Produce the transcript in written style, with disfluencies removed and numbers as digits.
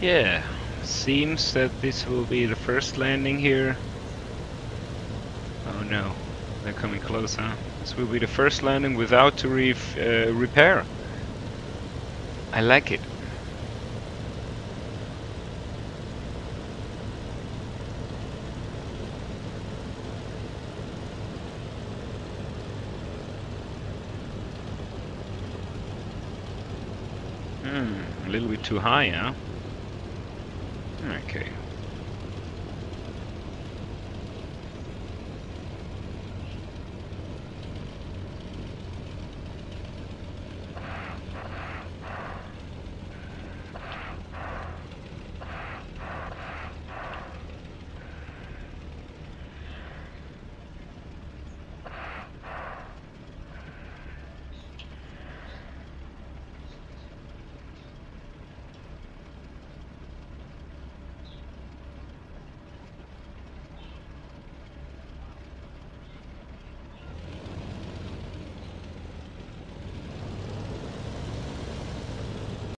Yeah, seems that this will be the first landing here. Oh no, they're coming close, huh? This will be the first landing without to repair. I like it. A little bit too high, huh?